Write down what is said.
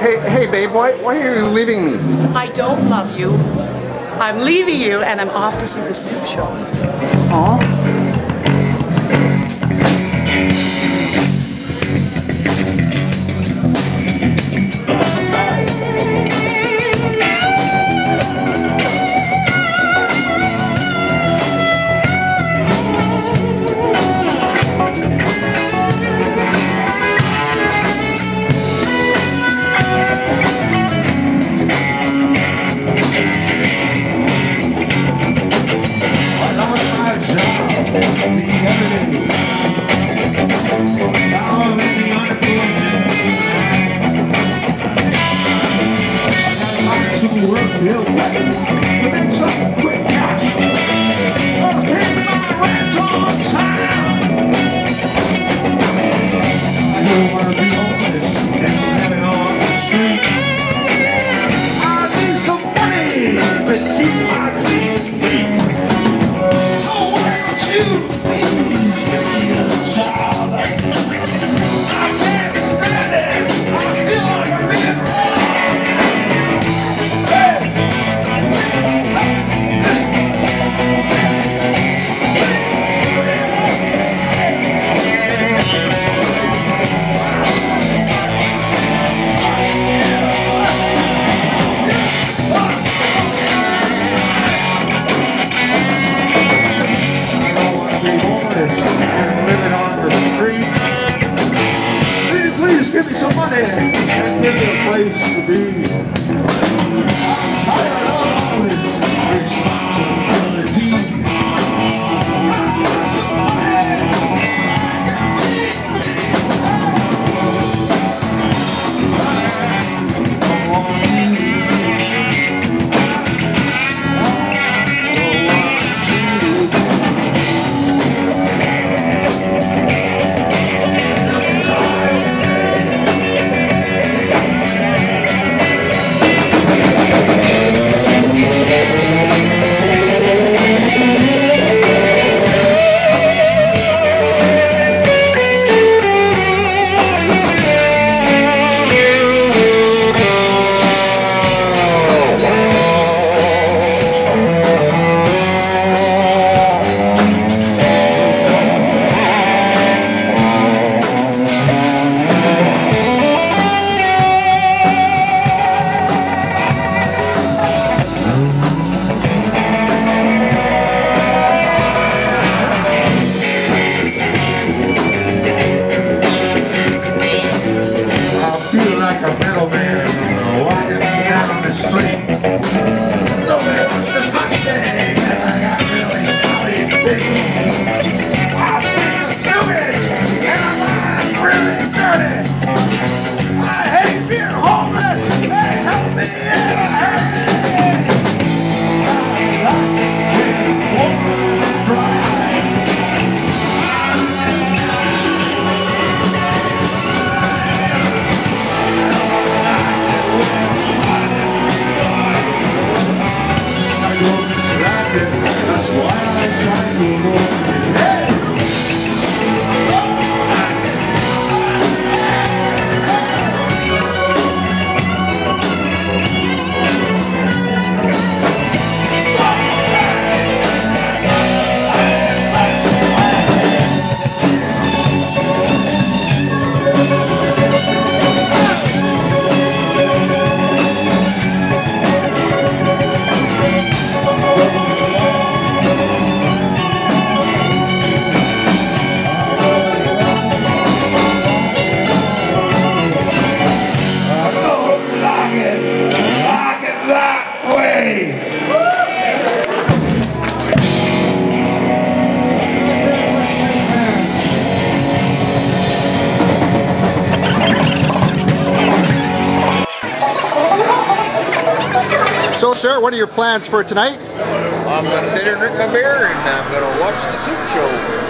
Hey, babe, why are you leaving me? I don't love you. I'm leaving you, and I'm off to see the Soup Show. Aww. So, sir, what are your plans for tonight? I'm going to sit here and drink my beer, and I'm going to watch the Soup Show.